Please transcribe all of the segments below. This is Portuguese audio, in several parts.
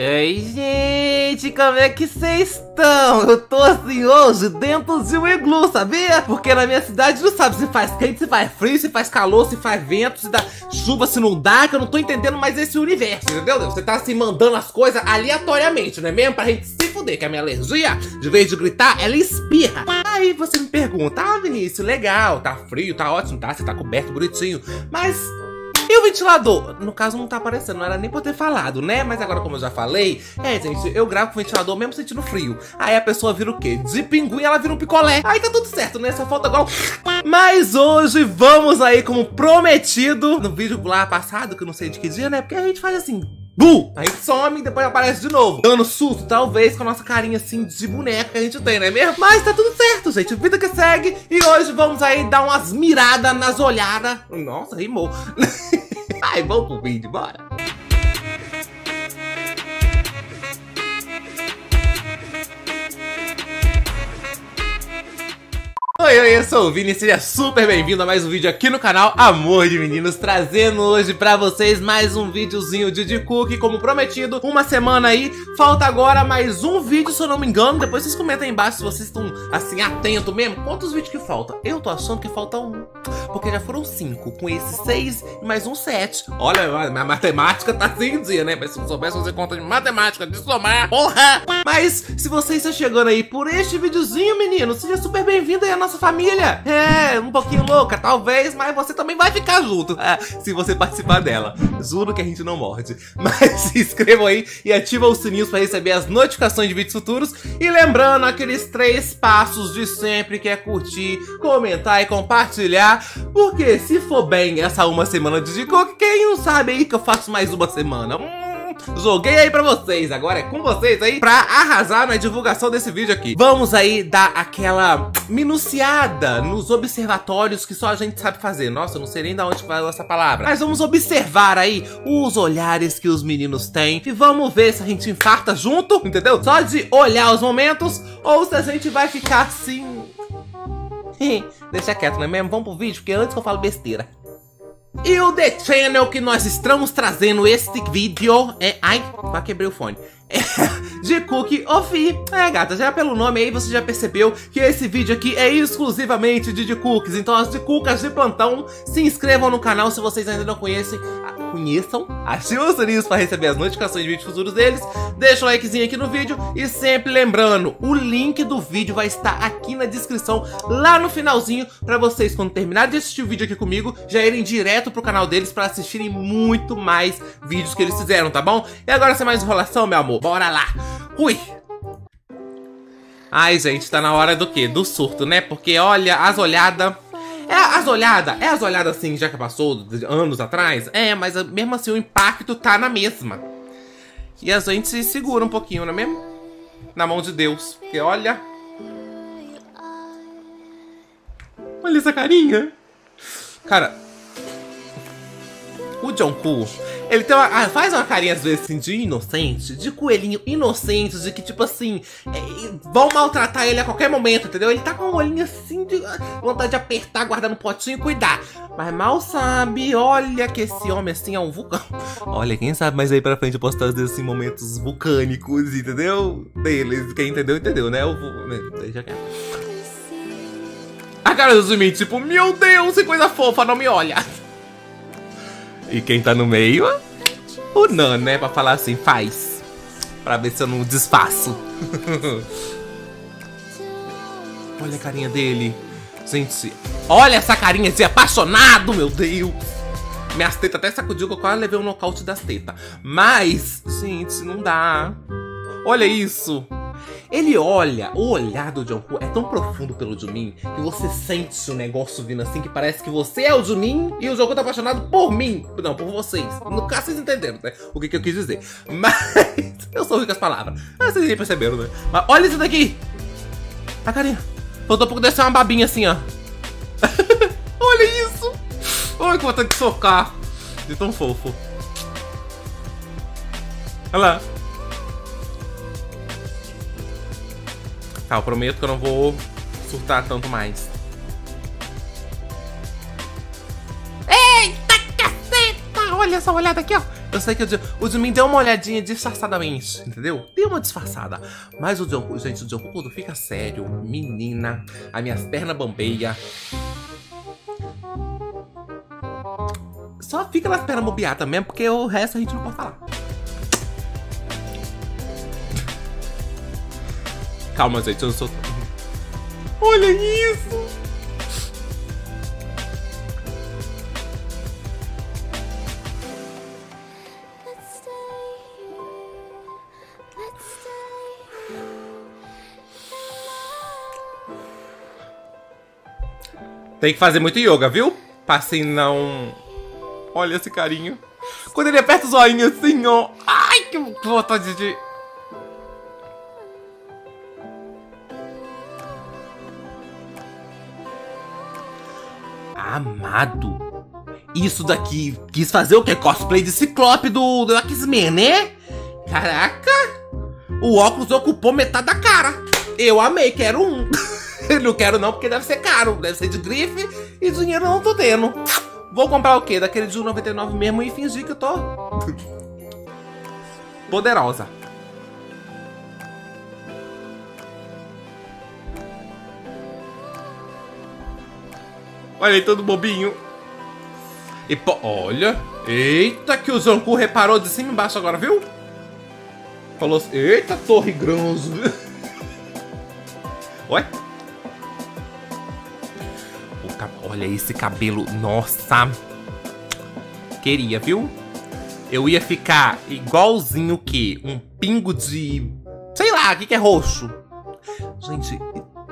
Ei, gente, como é que vocês estão? Eu tô assim hoje dentro de um iglu, sabia? Porque na minha cidade não sabe se faz quente, se faz frio, se faz calor, se faz vento, se dá chuva, se não dá, que eu não tô entendendo mais esse universo, entendeu? Você tá assim mandando as coisas aleatoriamente, não é mesmo? Pra gente se fuder, que a minha alergia, de vez de gritar, ela espirra. Aí você me pergunta, ah, Vinícius, legal, tá frio, tá ótimo, tá? Você tá coberto, bonitinho, mas... E o ventilador? No caso não tá aparecendo, não era nem pra eu ter falado, né? Mas agora como eu já falei, gente, eu gravo com o ventilador mesmo sentindo frio. Aí a pessoa vira o quê? De pinguim ela vira um picolé. Aí tá tudo certo, né? Só falta igual... Mas hoje vamos aí como prometido no vídeo lá passado, que eu não sei de que dia, né? Porque a gente faz assim... Bum! A gente some e depois aparece de novo, dando susto, talvez, com a nossa carinha assim de boneca que a gente tem, não é mesmo? Mas tá tudo certo, gente, vida que segue. E hoje vamos aí dar umas miradas nas olhadas. Nossa, rimou. Ai, vamos pro vídeo, bora. Oi, eu sou o Vini e seja super bem-vindo a mais um vídeo aqui no canal Amor de Meninos, trazendo hoje pra vocês mais um videozinho de Jikook, como prometido, uma semana aí, falta agora mais um vídeo, se eu não me engano, depois vocês comentam aí embaixo se vocês estão, assim, atentos mesmo, quantos vídeos que falta? Eu tô achando que falta um, porque já foram 5, com esses 6 e mais um 7, olha, minha matemática tá sem dia, né, mas se não soubesse fazer conta de matemática, de somar, porra! Mas, se você está chegando aí por este videozinho, menino, seja super bem-vindo aí a nossa família. É, um pouquinho louca, talvez, mas você também vai ficar junto, se você participar dela. Juro que a gente não morde. Mas se inscrevam aí e ativa os sininhos para receber as notificações de vídeos futuros. E lembrando aqueles 3 passos de sempre, que é curtir, comentar e compartilhar. Porque se for bem essa uma semana de Jikook, quem não sabe aí que eu faço mais uma semana? Joguei aí pra vocês, agora é com vocês aí pra arrasar na divulgação desse vídeo aqui. Vamos aí dar aquela minuciada nos observatórios que só a gente sabe fazer. Nossa, eu não sei nem de onde vai essa palavra. Mas vamos observar aí os olhares que os meninos têm e vamos ver se a gente infarta junto, entendeu? Só de olhar os momentos ou se a gente vai ficar assim... Deixa quieto, não é mesmo? Vamos pro vídeo, porque antes que eu falo besteira. E o The Channel que nós estamos trazendo este vídeo é... Ai, vai quebrar o fone. É, Jikook Ofi. É, gata, já pelo nome aí você já percebeu que esse vídeo aqui é exclusivamente de Jikooks. Então as Jikookas de plantão, se inscrevam no canal se vocês ainda não conhecem. Conheçam, ativem os sininhos para receber as notificações de vídeos futuros deles. Deixa o likezinho aqui no vídeo e sempre lembrando, o link do vídeo vai estar aqui na descrição, lá no finalzinho, para vocês, quando terminar de assistir o vídeo aqui comigo, já irem direto pro canal deles para assistirem muito mais vídeos que eles fizeram, tá bom? E agora sem mais enrolação, meu amor, bora lá! Ui! Ai, gente, tá na hora do quê? Do surto, né? Porque olha, as olhadas... É as olhadas assim, já que passou anos atrás. É, mas mesmo assim o impacto tá na mesma. E a gente se segura um pouquinho, não é mesmo? Na mão de Deus. Porque olha. Olha essa carinha. Cara. O Jungkook, ele tem uma, faz uma carinha às vezes assim de inocente, de coelhinho inocente, de que tipo assim, vão maltratar ele a qualquer momento, entendeu? Ele tá com um olhinho assim de vontade de apertar, guardar no potinho e cuidar. Mas mal sabe, olha que esse homem assim é um vulcão. Olha, quem sabe mais aí pra frente eu posso trazer assim momentos vulcânicos, entendeu? Deles, quem entendeu, entendeu, né? Deixa aqui. A cara do Jimin, tipo, meu Deus, que coisa fofa, não me olha. E quem tá no meio, o Nan, né? Pra falar assim, faz. Pra ver se eu não desfaço. Olha a carinha dele. Gente, olha essa carinha de apaixonado, meu Deus. Minhas tetas até sacudiu, que eu quase levei um nocaute das tetas. Mas, gente, não dá. Olha isso. Ele olha, o olhar do Jungkook é tão profundo pelo Jimin que você sente o negócio vindo assim, que parece que você é o Jimin e o Jungkook tá apaixonado por mim. Não, por vocês. No caso, vocês entenderam, né? O que eu quis dizer. Mas... eu sou ruim com as palavras. Mas vocês nem perceberam, né? Mas olha isso daqui. A carinha. Faltou um pouco descer uma babinha assim, ó. Olha isso. Olha que vontade de socar. De tão fofo. Olha lá. Tá, eu prometo que eu não vou surtar tanto mais. Eita, caceta! Olha essa olhada aqui, ó. Eu sei que o Jimin deu uma olhadinha disfarçadamente, entendeu? Deu uma disfarçada. Mas o Jungkook, gente, o Jungkook quando fica sério, menina, as minhas pernas bambeiam. Só fica nas pernas bobeadas mesmo, porque o resto a gente não pode falar. Calma, gente, eu não sou... Olha isso! Tem que fazer muito yoga, viu? Pra assim não... Olha esse carinho. Quando ele aperta o zoinho assim, ó... Ai, que vontade de... Amado. Isso daqui quis fazer o quê? Cosplay de Ciclope do X-Men, né? Caraca! O óculos ocupou metade da cara. Eu amei, quero um. Não quero não, porque deve ser caro. Deve ser de grife e dinheiro eu não tô tendo. Vou comprar o quê? Daquele de 1,99 mesmo e fingir que eu tô... poderosa. Olha aí, todo bobinho. E pô, olha. Eita, que o Jungkook reparou de cima e embaixo agora, viu? Falou assim, eita, torre grande. Oi? Olha esse cabelo, nossa. Queria, viu? Eu ia ficar igualzinho o quê? Um pingo de... Sei lá, o que é roxo? Gente,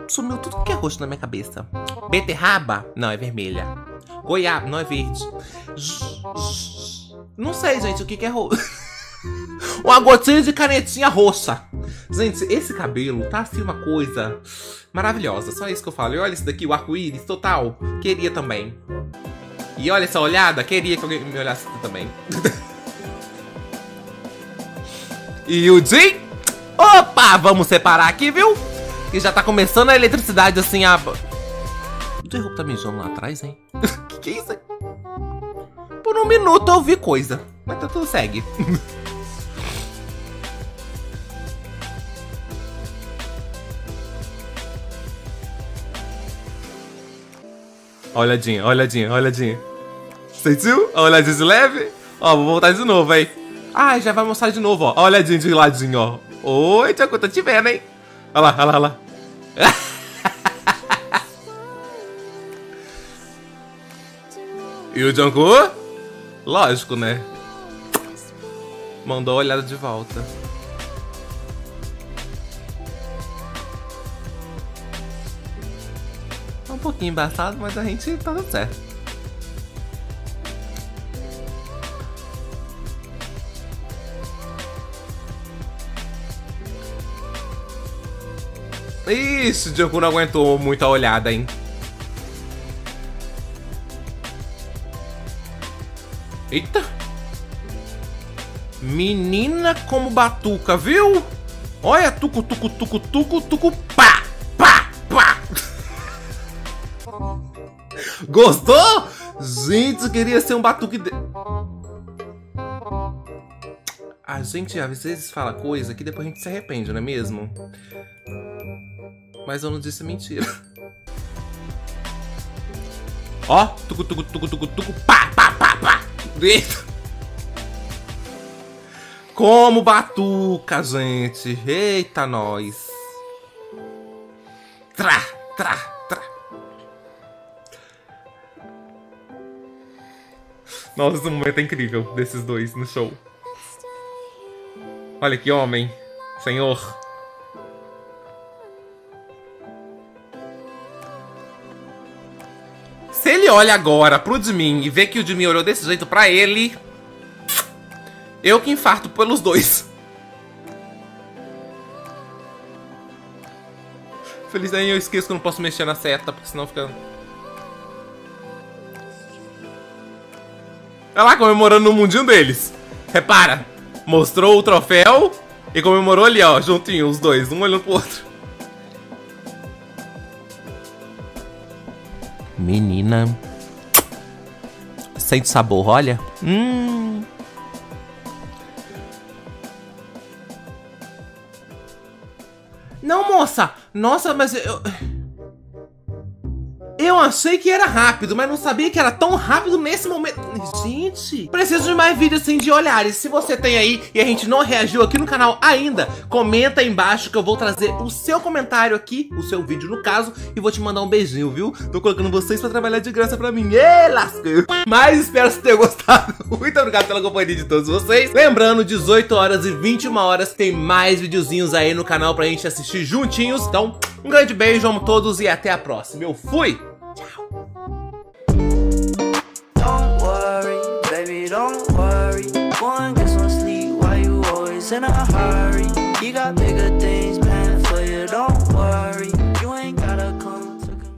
sumiu tudo que é roxo na minha cabeça. Beterraba? Não, é vermelha. Goiaba? Não, é verde. Não sei, gente, o que é roxo. Uma gotinha de canetinha roxa. Gente, esse cabelo tá assim uma coisa maravilhosa. Só isso que eu falo. E olha isso daqui, o arco-íris total. Queria também. E olha essa olhada. Queria que alguém me olhasse também. E o Jin? Opa, vamos separar aqui, viu? Que já tá começando a eletricidade assim a... O Jungkook tá mijando lá atrás, hein? Que é isso aí? Por um minuto eu vi coisa. Mas tá tudo segue. Olhadinha, olhadinha, olhadinha. Sentiu? Olhadinha de leve. Ó, vou voltar de novo, hein. Ai, já vai mostrar de novo, ó. Olhadinha de ladinho, ó. Oi, Jungkook, tô te vendo, hein. Olha lá, olha lá, olha lá. E o Jungkook? Lógico, né? Mandou a olhada de volta. Tá um pouquinho embaçado, mas a gente tá dando certo. Isso, o Jungkook não aguentou muito a olhada, hein? Eita! Menina como batuca, viu? Olha, tucu, tucu, tucu, tucu, tucu, pá, pá, pá! Gostou? Gente, eu queria ser um batuque de... A gente às vezes fala coisa que depois a gente se arrepende, não é mesmo? Mas eu não disse mentira. Ó, tucu, tucu, tucu, tucu, tucu, pá, pá, pá, pá! Como batuca, gente. Eita, nós. Tra, tra, tra. Nossa, esse momento é incrível desses dois no show. Olha que homem. Senhor. Se ele olha agora pro Jimin e vê que o Jimin olhou desse jeito pra ele... Eu que infarto pelos dois. Feliz aí, eu esqueço que eu não posso mexer na seta, porque senão fica... Olha lá, comemorando no mundinho deles. Repara, mostrou o troféu e comemorou ali, ó, juntinho, os dois, um olhando pro outro. Menina. Sente o sabor, olha. Não, moça! Nossa, mas eu... Eu achei que era rápido, mas não sabia que era tão rápido nesse momento. Gente, preciso de mais vídeos assim de olhares. Se você tem aí e a gente não reagiu aqui no canal ainda, comenta aí embaixo que eu vou trazer o seu comentário aqui, o seu vídeo no caso, e vou te mandar um beijinho, viu? Tô colocando vocês pra trabalhar de graça pra mim. Ê, lasqueiro! Mas espero que você tenha gostado. Muito obrigado pela companhia de todos vocês. Lembrando, 18 horas e 21 horas tem mais videozinhos aí no canal pra gente assistir juntinhos. Então, um grande beijo, amo todos e até a próxima. Eu fui! Don't worry, baby, don't worry. One gets no sleep, why you always in a hurry? You got me.